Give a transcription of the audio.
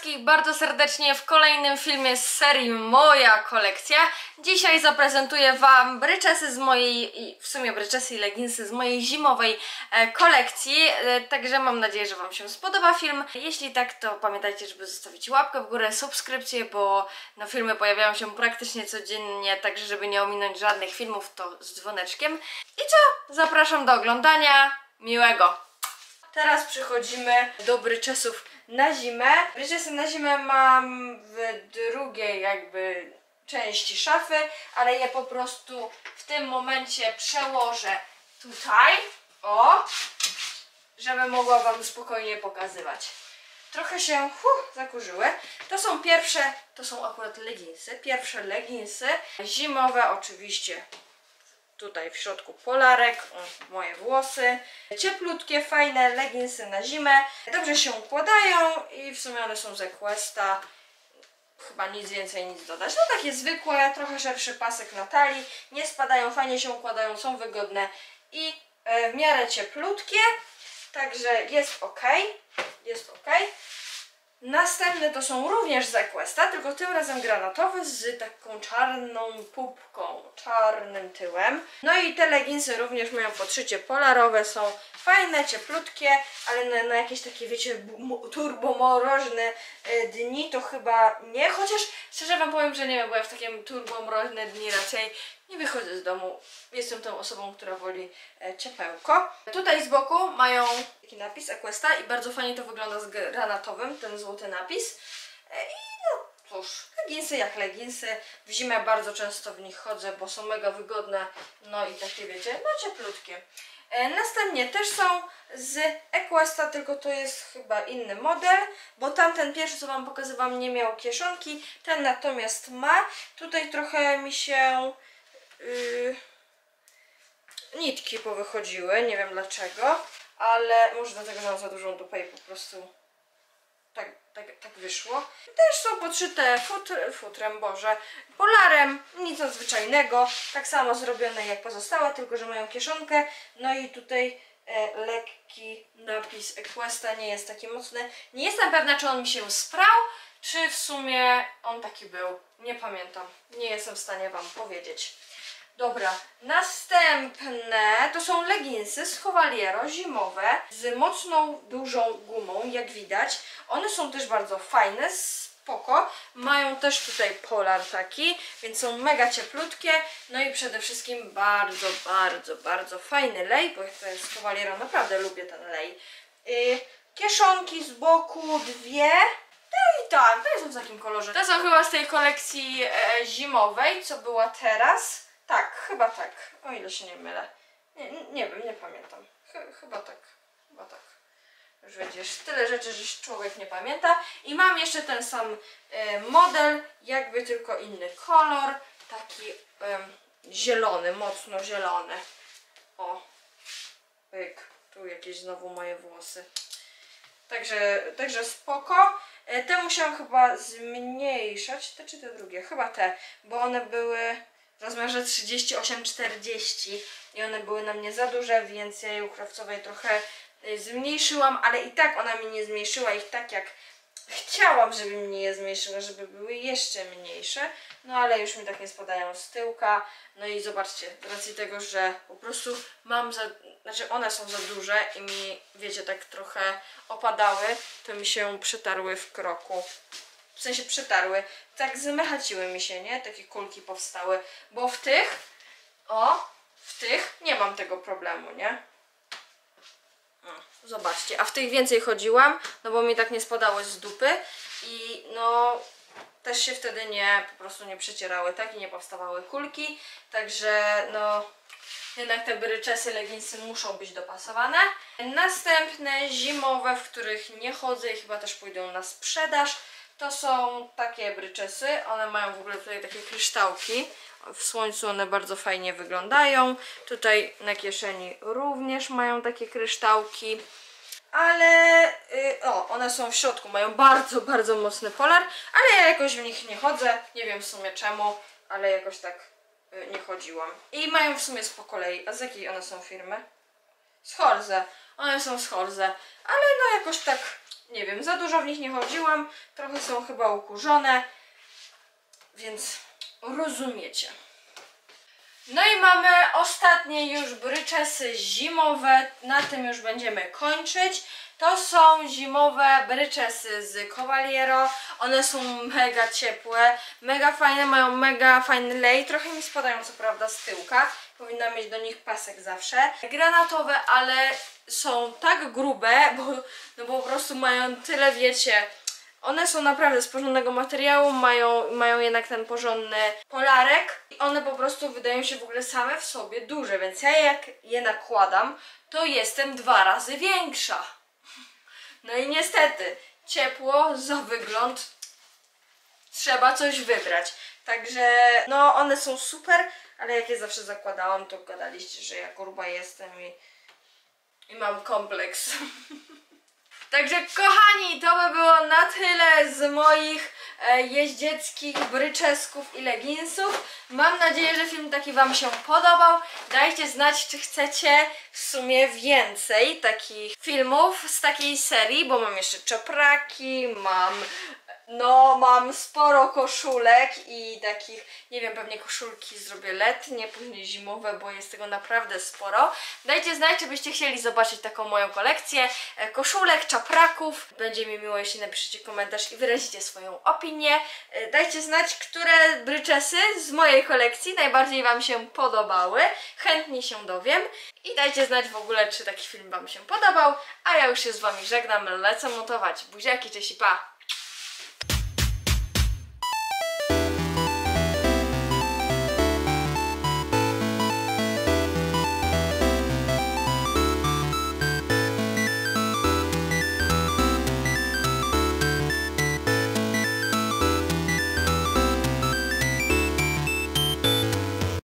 wszystkich bardzo serdecznie w kolejnym filmie z serii Moja kolekcja. Dzisiaj zaprezentuję Wam bryczesy z mojej, i w sumie bryczesy i leginsy z mojej zimowej kolekcji. Także mam nadzieję, że Wam się spodoba film. Jeśli tak, to pamiętajcie, żeby zostawić łapkę w górę, subskrypcję, bo no, filmy pojawiają się praktycznie codziennie, także żeby nie ominąć żadnych filmów, to z dzwoneczkiem. I co? Zapraszam do oglądania. Miłego! Teraz przechodzimy do bryczesów na zimę. Bryczesy na zimę mam w drugiej jakby części szafy, ale je po prostu w tym momencie przełożę tutaj, o, żeby mogła Wam spokojnie pokazywać. Trochę się zakurzyły. To są akurat leginsy, pierwsze leginsy zimowe oczywiście. Tutaj w środku polarek, moje włosy. Cieplutkie, fajne leginsy na zimę. Dobrze się układają i w sumie one są z Equesta. Chyba nic więcej, nic dodać. No takie zwykłe, trochę szerszy pasek na talii. Nie spadają, fajnie się układają, są wygodne i w miarę cieplutkie. Także jest ok. Jest ok. Następne to są również z Equesta, tylko tym razem granatowe z taką czarną pupką, czarnym tyłem. No i te leginsy również mają podszycie polarowe, są fajne, cieplutkie, ale na jakieś takie, wiecie, turbomroźne dni to chyba nie. Chociaż szczerze Wam powiem, że nie wiem, bo ja w takim turbomroźne dni raczej nie wychodzę z domu. Jestem tą osobą, która woli ciepełko. Tutaj z boku mają taki napis Equesta i bardzo fajnie to wygląda z granatowym, ten złoty napis. I no cóż, leginsy jak leginsy. W zimę bardzo często w nich chodzę, bo są mega wygodne. No i takie, wiecie, no cieplutkie. Następnie też są z Equesta, tylko to jest chyba inny model, bo tamten pierwszy, co Wam pokazywałam, nie miał kieszonki. Ten natomiast ma. Tutaj trochę mi się nitki powychodziły, nie wiem dlaczego, ale może dlatego, że mam za dużą dupę i po prostu tak wyszło. Też są podszyte futrem, boże, polarem, nic nadzwyczajnego, tak samo zrobione jak pozostałe, tylko że mają kieszonkę, no i tutaj lekki napis Equesta, nie jest taki mocny. Nie jestem pewna, czy on mi się sprał, czy w sumie on taki był, nie pamiętam, nie jestem w stanie Wam powiedzieć. Dobra, następne to są leginsy z Covalliero, zimowe, z mocną, dużą gumą, jak widać. One są też bardzo fajne, spoko, mają też tutaj polar taki, więc są mega cieplutkie, no i przede wszystkim bardzo fajny lej, bo to jest Covalliero, naprawdę lubię ten lej. Kieszonki z boku dwie. No i tak, to jest w takim kolorze. To są chyba z tej kolekcji zimowej, co była teraz. Tak, chyba tak, o ile się nie mylę. Nie wiem, nie pamiętam. Chyba tak. Już widzisz, tyle rzeczy, że człowiek nie pamięta. I mam jeszcze ten sam model, jakby tylko inny kolor. Taki zielony, mocno zielony. O, pyk, tu jakieś znowu moje włosy. Także spoko. Te musiałam chyba zmniejszać, te czy te drugie? Chyba te, bo one były w rozmiarze 38-40 i one były na mnie za duże, więc ja je u krawcowej trochę zmniejszyłam, ale i tak ona mi nie zmniejszyła ich tak, jak chciałam, żeby mi je zmniejszyła, żeby były jeszcze mniejsze, no ale już mi tak nie spadają z tyłka. No i zobaczcie, z racji tego, że po prostu mam one są za duże i mi, wiecie, tak trochę opadały, to mi się przetarły w kroku. W sensie przetarły, tak zmechaciły mi się, nie? Takie kulki powstały, bo w tych, nie mam tego problemu, nie? Zobaczcie, a w tych więcej chodziłam, no bo mi tak nie spadały z dupy i no też się wtedy po prostu nie przecierały, tak? I nie powstawały kulki, także no jednak te bryczesy, leginsy muszą być dopasowane. Następne zimowe, w których nie chodzę i chyba też pójdą na sprzedaż, to są takie bryczesy, one mają w ogóle tutaj takie kryształki, w słońcu one bardzo fajnie wyglądają, tutaj na kieszeni również mają takie kryształki, ale one są w środku, mają bardzo mocny polar, ale ja jakoś w nich nie chodzę, nie wiem w sumie czemu, ale jakoś tak nie chodziłam. I mają w sumie z po kolei, a z jakiej one są firmy? Z Horze. One są z Horze, ale no jakoś tak, nie wiem, za dużo w nich nie chodziłam. Trochę są chyba ukurzone, więc rozumiecie. No i mamy ostatnie już bryczesy zimowe, na tym już będziemy kończyć. To są zimowe bryczesy z Covalliero, one są mega ciepłe, mega fajne, mają mega fajny lej, trochę mi spadają co prawda z tyłka, powinna mieć do nich pasek zawsze. Granatowe, ale są tak grube, bo po prostu mają tyle, wiecie, one są naprawdę z porządnego materiału, mają jednak ten porządny polarek i one po prostu wydają się w ogóle same w sobie duże, więc ja jak je nakładam, to jestem 2 razy większa. No i niestety, ciepło za wygląd trzeba coś wybrać. Także no one są super, ale jak je zawsze zakładałam, to gadaliście, że ja gruba jestem i mam kompleks. Także kochani, to by było na tyle z moich jeździeckich bryczesków i leginsów. Mam nadzieję, że film taki wam się podobał. Dajcie znać, czy chcecie w sumie więcej takich filmów z takiej serii, bo mam jeszcze czopraki, mam sporo koszulek i takich, nie wiem, pewnie koszulki zrobię letnie, później zimowe, bo jest tego naprawdę sporo. Dajcie znać, czy byście chcieli zobaczyć taką moją kolekcję koszulek, czapraków. Będzie mi miło, jeśli napiszecie komentarz i wyrazicie swoją opinię. Dajcie znać, które bryczesy z mojej kolekcji najbardziej wam się podobały. Chętnie się dowiem. I dajcie znać w ogóle, czy taki film wam się podobał. A ja już się z wami żegnam, lecę montować. Buziaki, cześć i pa!